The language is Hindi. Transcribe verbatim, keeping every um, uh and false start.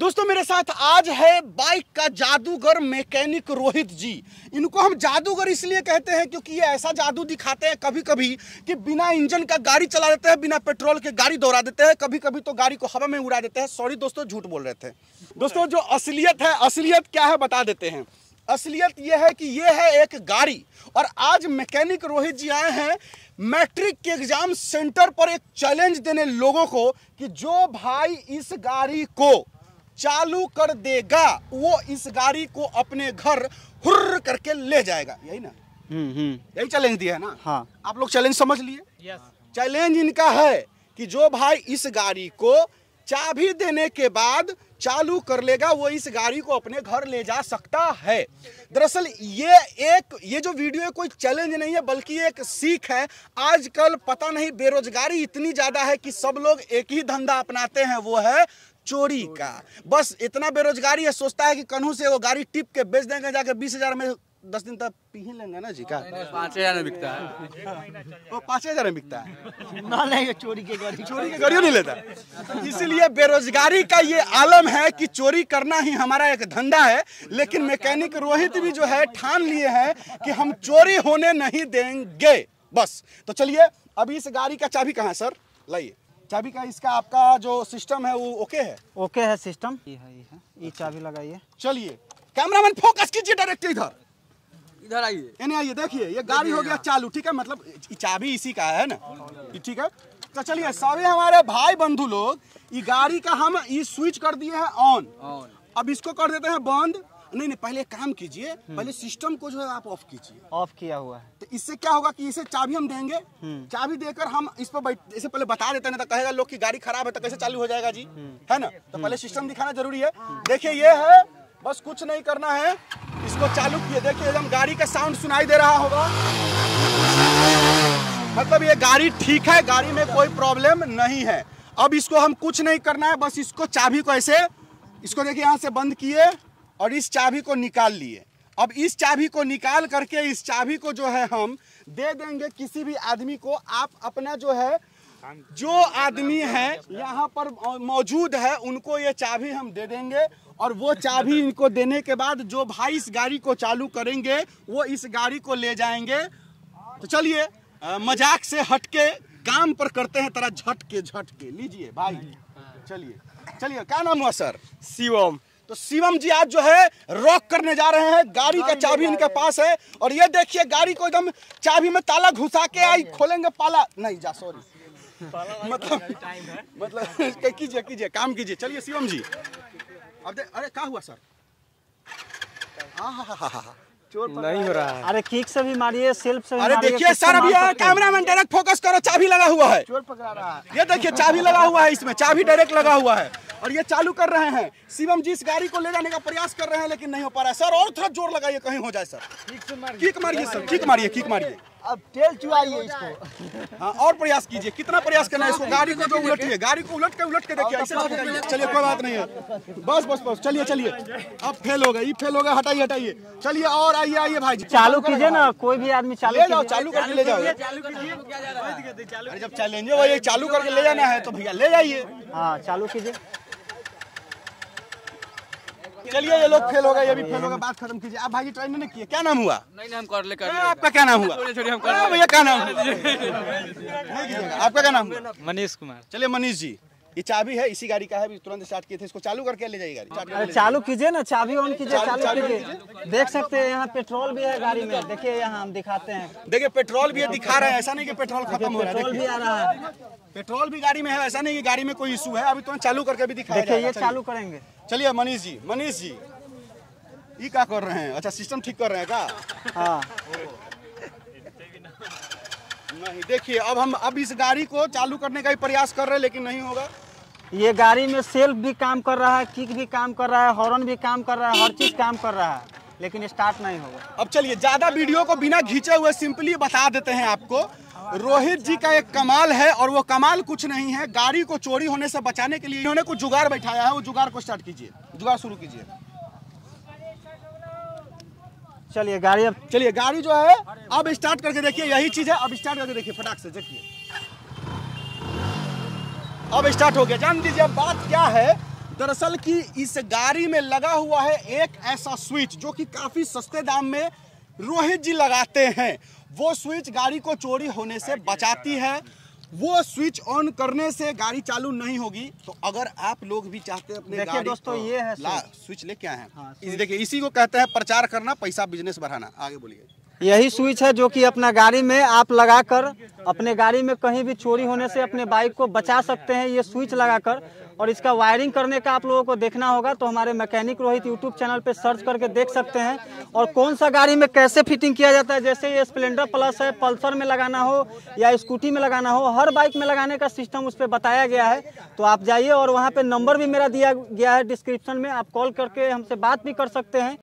दोस्तों मेरे साथ आज है बाइक का जादूगर मैकेनिक रोहित जी। इनको हम जादूगर इसलिए कहते हैं क्योंकि ये ऐसा जादू दिखाते हैं कभी कभी कि बिना इंजन का गाड़ी चला देते हैं, बिना पेट्रोल के गाड़ी दौड़ा देते हैं, कभी कभी तो गाड़ी को हवा में उड़ा देते हैं। सॉरी दोस्तों, झूठ बोल रहे थे। दोस्तों जो असलियत है, असलियत क्या है बता देते हैं। असलियत यह है कि ये है एक गाड़ी। और आज मैकेनिक रोहित जी आए हैं मैट्रिक के एग्जाम सेंटर पर एक चैलेंज देने लोगों को कि जो भाई इस गाड़ी को चालू कर देगा वो इस गाड़ी को अपने घर हुर्र करके ले जाएगा। यही ना, यही चैलेंज दिया है ना। हाँ, आप लोग चैलेंज समझ लिए। चैलेंज इनका है कि जो भाई इस गाड़ी को चाबी देने के बाद चालू कर लेगा वो इस गाड़ी को अपने घर ले जा सकता है। दरअसल ये एक ये जो वीडियो है कोई चैलेंज नहीं है बल्कि एक सीख है। आजकल पता नहीं बेरोजगारी इतनी ज्यादा है कि सब लोग एक ही धंधा अपनाते हैं, वो है चोरी का। बस इतना बेरोजगारी है, सोचता है कि कन्हू से वो गाड़ी टिप के बेच देंगे, जाके बीस हजार में दस दिन तक पीही लेंगे ना जी का। पाँच हजार में बिकता है वो, पाँच हजार में बिकता है ना। नहीं, चोरी के गाड़ी चोरी के गाड़ियों नहीं लेता। इसीलिए बेरोजगारी का ये आलम है कि चोरी करना ही हमारा एक धंधा है। लेकिन मैकेनिक रोहित भी जो है ठान लिए है कि हम चोरी होने नहीं देंगे। बस तो चलिए, अभी इस गाड़ी का चाबी कहाँ है सर? लाइए चाबी का। इसका आपका जो सिस्टम है वो ओके है? ओके है सिस्टम। ये है, ये है, ये चाबी लगाइए। चलिए कैमरामैन फोकस कीजिए डायरेक्ट इधर इधर आइए, यानी आइए। देखिए ये गाड़ी हो गया चालू, ठीक है, मतलब चाबी इसी का है ना, ठीक है। तो चलिए सभी हमारे भाई बंधु लोग, ये गाड़ी का हम ये स्विच कर दिए है ऑन, अब इसको कर देते हैं बंद। नहीं नहीं, पहले काम कीजिए, पहले सिस्टम को जो है आप ऑफ कीजिए। ऑफ किया हुआ है तो इससे क्या होगा कि इसे चाबी हम देंगे, चाबी देकर हम इस पर बैठ, इसे पहले बता देते हैं ना, तो कहेगा लोग कि गाड़ी खराब है तो कैसे चालू हो जाएगा जी, है ना। तो पहले सिस्टम दिखाना जरूरी है। देखिए ये है, बस कुछ नहीं करना है, इसको चालू किए। देखिए एकदम गाड़ी का साउंड सुनाई दे रहा होगा, मतलब ये गाड़ी ठीक है, गाड़ी में कोई प्रॉब्लम नहीं है। अब इसको हम कुछ नहीं करना है, बस इसको चाबी को ऐसे, इसको देखिए यहाँ से बंद किए और इस चाबी को निकाल लिए। अब इस चाबी को निकाल करके इस चाबी को जो है हम दे देंगे किसी भी आदमी को। आप अपना जो है, जो आदमी है यहाँ पर मौजूद है, उनको ये चाबी हम दे देंगे। और वो चाबी इनको देने के बाद जो भाई इस गाड़ी को चालू करेंगे वो इस गाड़ी को ले जाएंगे। तो चलिए मजाक से हटके काम पर करते हैं, तरह झटके झटके लीजिए भाई। चलिए चलिए, क्या नाम हुआ सर? शिवम। तो शिवम जी आज जो है रॉक करने जा रहे हैं। गाड़ी का चाबी इनके पास है और ये देखिए गाड़ी को एकदम चाबी में ताला घुसा के आई खोलेंगे पाला नहीं जा, सॉरी मतलब मतलब कीजिए कीजिए काम कीजिए। चलिए शिवम जी, अब अरे क्या हुआ सर? हाँ हाँ हाँ हाँ चोर नहीं हो रहा है। अरे किक से भी मारिए, सेल्फ से भी। अरे देखिए सर, अभी कैमरामैन डायरेक्ट फोकस करो, चाबी लगा हुआ है, चोर पकड़ा रहा है। ये देखिए चाबी लगा हुआ है, इसमें चाबी डायरेक्ट लगा हुआ है और ये चालू कर रहे हैं। शिवम जी इस गाड़ी को ले जाने का प्रयास कर रहे हैं लेकिन नहीं हो पा रहा है। सर और थोड़ा जोर लगाइए, कहीं हो जाए सर। किक मारिए सर, किक मारिए, किक मारिए, अब टेल चुवाइए इसको। हाँ और प्रयास कीजिए, कितना प्रयास करना है इसको। गाड़ी को जो उलटिए, गाड़ी को उलट के उलट के देखिए, ऐसे मत करिए। चलिए कोई बात नहीं है, बस बस बस चलिए चलिए। अब फेल हो गए, ये फेल हो गए, हटाइए हटाइए। चलिए और आइए आइए भाई जी, चालू कीजिए ना, कोई भी आदमी चालू जाओ, चालू करके ले जाओ। जब चैलेंज है चालू करके ले जाना है तो भैया ले जाइए। हाँ चालू कीजिए। चलिए ये लोग फेल हो गए, ये भी फेल हो गए, बात खत्म कीजिए। आप भाई ट्राई नहीं किए, क्या नाम हुआ? नहीं नाम कर ले, कर ले। आपका क्या नाम हुआ? छोड़िए हम कर, भैया क्या नाम हुआ? नहीं कीजिएगा। आपका क्या नाम हुआ? मनीष कुमार। चलिए मनीष जी, ये चाबी है, इसी गाड़ी का है, तुरंत स्टार्ट किए थे, इसको चालू करके ले जाइए गाड़ी। अरे चालू कीजिए ना, चाबी ऑन कीजिए, चालू कीजिए। देख सकते हैं यहाँ पेट्रोल भी है गाड़ी में, देखिए यहाँ हम दिखाते हैं, देखिए पेट्रोल भी है, दिखा रहे हैं, ऐसा नहीं कि पेट्रोल खत्म हो रहा है, पेट्रोल भी आ रहा है, पेट्रोल भी गाड़ी में है, ऐसा नहीं कि गाड़ी में कोई इशू है। अभी तुरंत चालू करके भी दिखाया, देखिए ये चालू करेंगे। चलिए मनीष जी, मनीष जी ये क्या कर रहे हैं? अच्छा सिस्टम ठीक कर रहे हैं क्या? हाँ नहीं, देखिए अब हम अब इस गाड़ी को चालू करने का ही प्रयास कर रहे हैं लेकिन नहीं होगा। ये गाड़ी में सेल्फ भी काम कर रहा है, किक भी काम कर रहा है, हॉर्न भी काम कर रहा है, हर चीज काम कर रहा है लेकिन स्टार्ट नहीं होगा। अब चलिए ज्यादा वीडियो को बिना खींचे हुए सिंपली बता देते हैं आपको, रोहित जी का एक कमाल है और वो कमाल कुछ नहीं है, गाड़ी को चोरी होने से बचाने के लिए इन्होंने कुछ जुगाड़ बैठाया है। वो जुगाड़ को स्टार्ट कीजिए, जुगाड़ शुरू कीजिए। चलिए गाड़ी, अब चलिए गाड़ी जो है अब स्टार्ट करके देखिए, यही चीज है, अब स्टार्ट करके देखिए फटाक से, देखिए अब स्टार्ट हो गया। जान दीजिए अब बात क्या है, दरअसल कि इस गाड़ी में लगा हुआ है एक ऐसा स्विच जो कि काफी सस्ते दाम में रोहित जी लगाते हैं। वो स्विच गाड़ी को चोरी होने से बचाती है। वो स्विच ऑन करने से गाड़ी चालू नहीं होगी। तो अगर आप लोग भी चाहते हैं अपने देखिए दोस्तों तो ये है स्विच लेके आए हैं। हाँ, इस देखिए इसी को कहते हैं प्रचार करना, पैसा बिजनेस बढ़ाना। आगे बोलिए। यही स्विच है जो कि अपना गाड़ी में आप लगाकर अपने गाड़ी में कहीं भी चोरी होने से अपने बाइक को बचा सकते हैं ये स्विच लगाकर। और इसका वायरिंग करने का आप लोगों को देखना होगा तो हमारे मैकेनिक रोहित यूट्यूब चैनल पे सर्च करके देख सकते हैं और कौन सा गाड़ी में कैसे फिटिंग किया जाता है। जैसे ये स्प्लेंडर प्लस है, पल्सर में लगाना हो या स्कूटी में लगाना हो, हर बाइक में लगाने का सिस्टम उस पर बताया गया है। तो आप जाइए और वहाँ पर नंबर भी मेरा दिया गया है डिस्क्रिप्शन में, आप कॉल करके हमसे बात भी कर सकते हैं।